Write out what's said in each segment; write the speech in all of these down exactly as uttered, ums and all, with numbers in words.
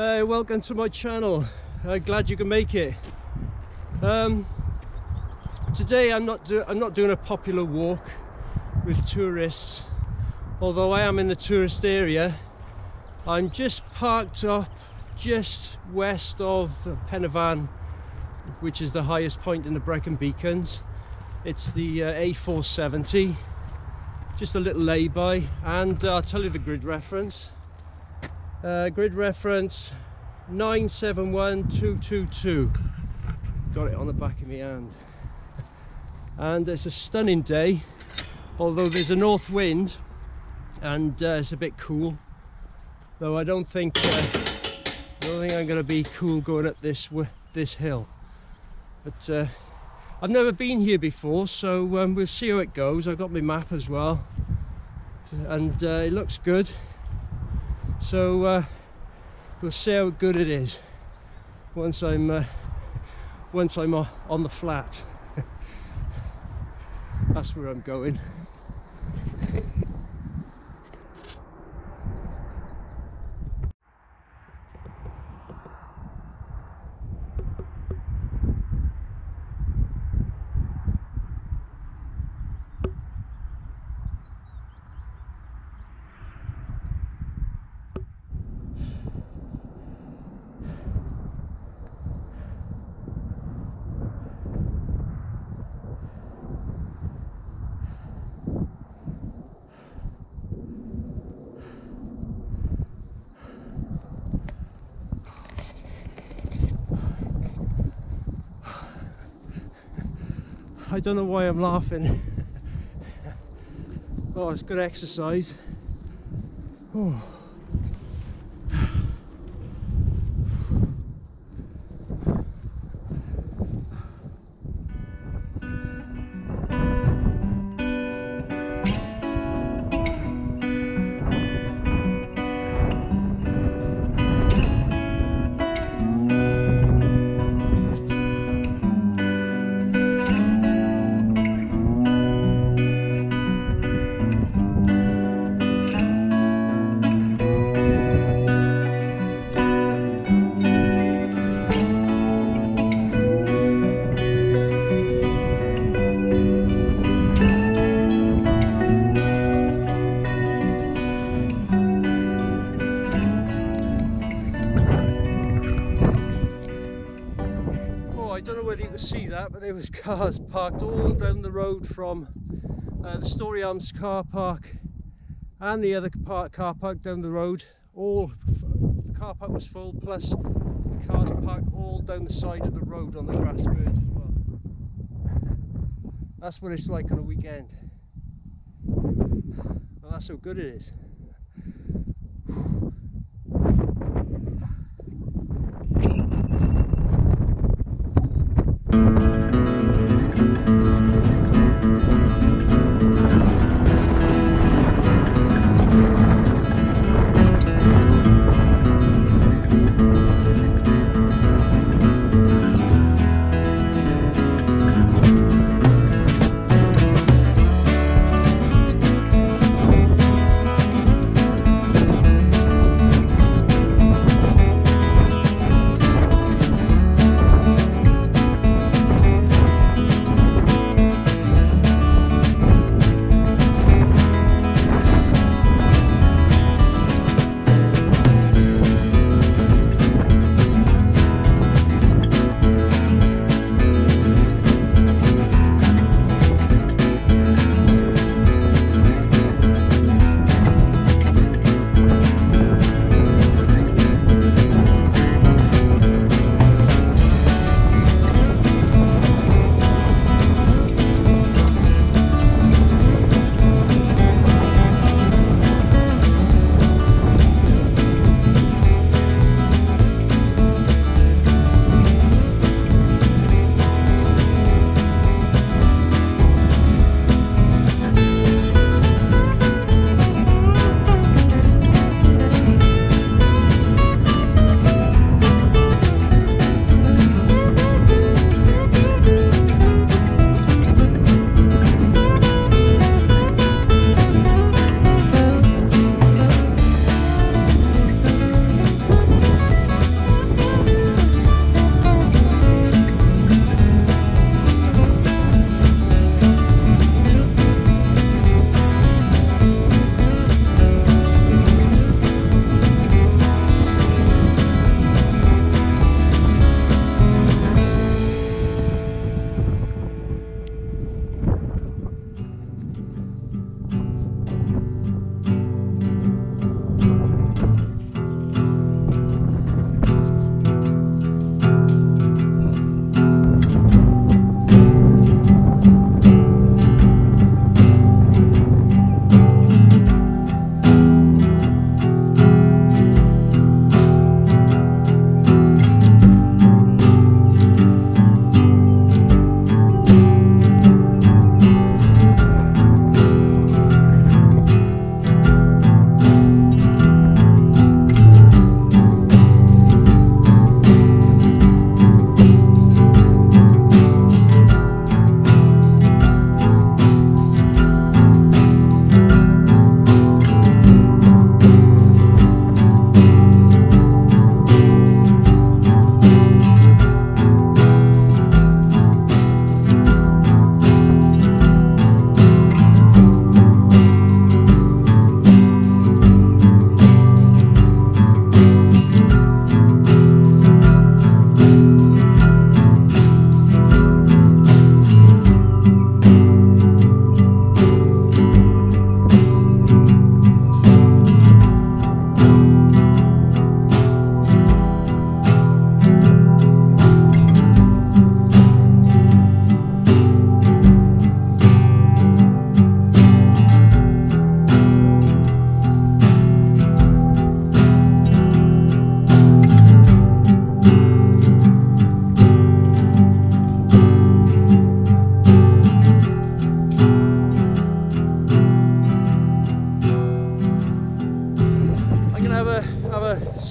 Hey, welcome to my channel. Uh, glad you can make it. Um, today I'm not do I'm not doing a popular walk with tourists, although I am in the tourist area. I'm just parked up just west of Pen y Fan, which is the highest point in the Brecon Beacons. It's the uh, A four seventy. Just a little lay-by, and uh, I'll tell you the grid reference. Uh, grid reference nine seven one two two two. Got it on the back of my hand. And it's a stunning day, although there's a north wind, and uh, it's a bit cool. Though I don't think uh, I don't think I'm going to be cool going up this this hill. But uh, I've never been here before, so um, we'll see how it goes. I've got my map as well, and uh, it looks good, so uh, we'll see how good it is once I'm uh, once I'm on the flat. That's where I'm going. I don't know why I'm laughing. Oh, it's good exercise. Oh. See that, but there was cars parked all down the road from uh, the Story Arms car park and the other park, car park down the road. All the car park was full, plus the cars parked all down the side of the road on the grass verge as well. That's what it's like on a weekend. Well, that's how good it is.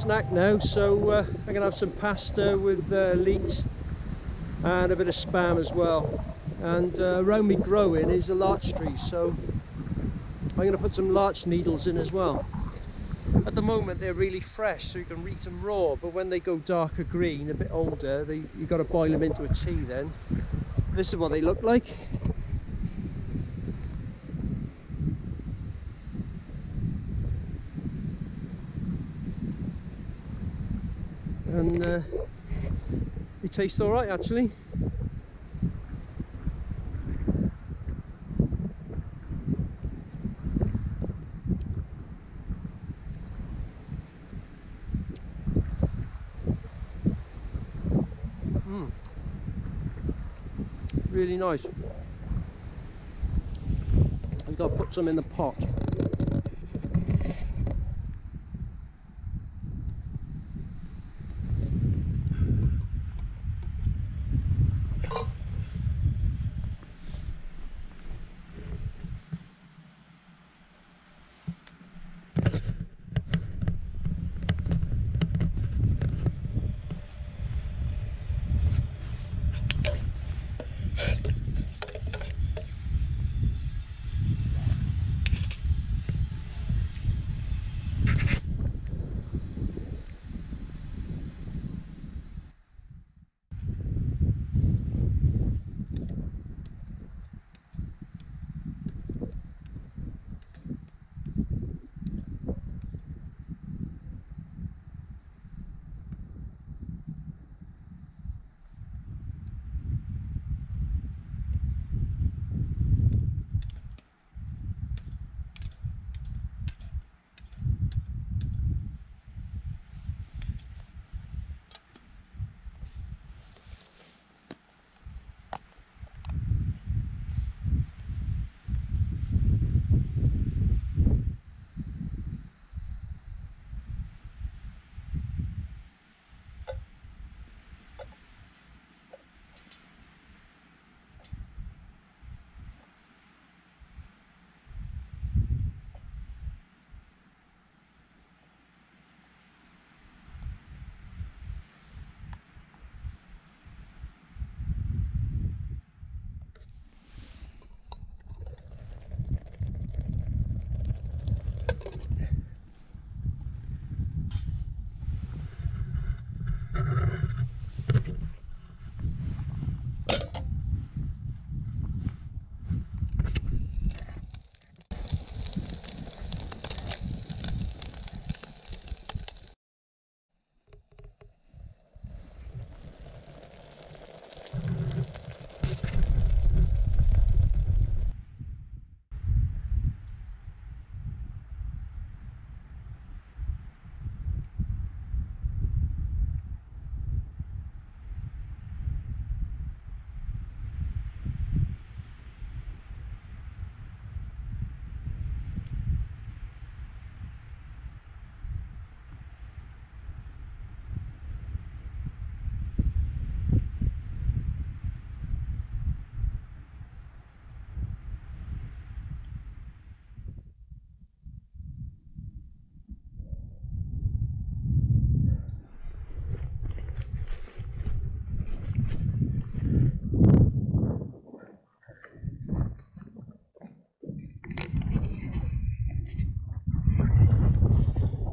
snack now, so uh, I'm gonna have some pasta with uh, leeks and a bit of spam as well. And uh, around me growing is a larch tree, so I'm gonna put some larch needles in as well. At the moment they're really fresh, so you can eat them raw, but when they go darker green, a bit older, they, you've got to boil them into a tea then. This is what they look like. And uh, they taste all right actually. Mm. Really nice. I've got to put some in the pot.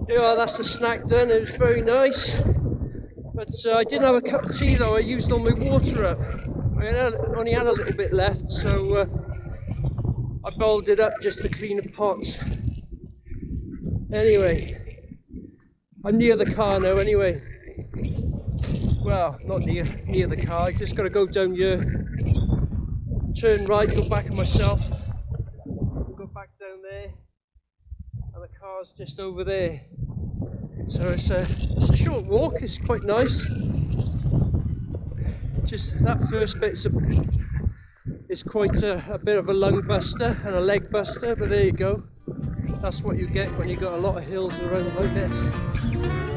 Yeah, that's the snack done. It was very nice, but uh, I didn't have a cup of tea though. I used all my water up. I only had a little bit left, so uh, I boiled it up just to clean the pots. Anyway, I'm near the car now anyway. Well, not near, near the car. I just got to go down here, turn right, go back on myself, go back down there, and the car's just over there. So it's a, it's a short walk, it's quite nice. Just that first bit's a, is quite a, a bit of a lung buster and a leg buster, but there you go. That's what you get when you've got a lot of hills around like this.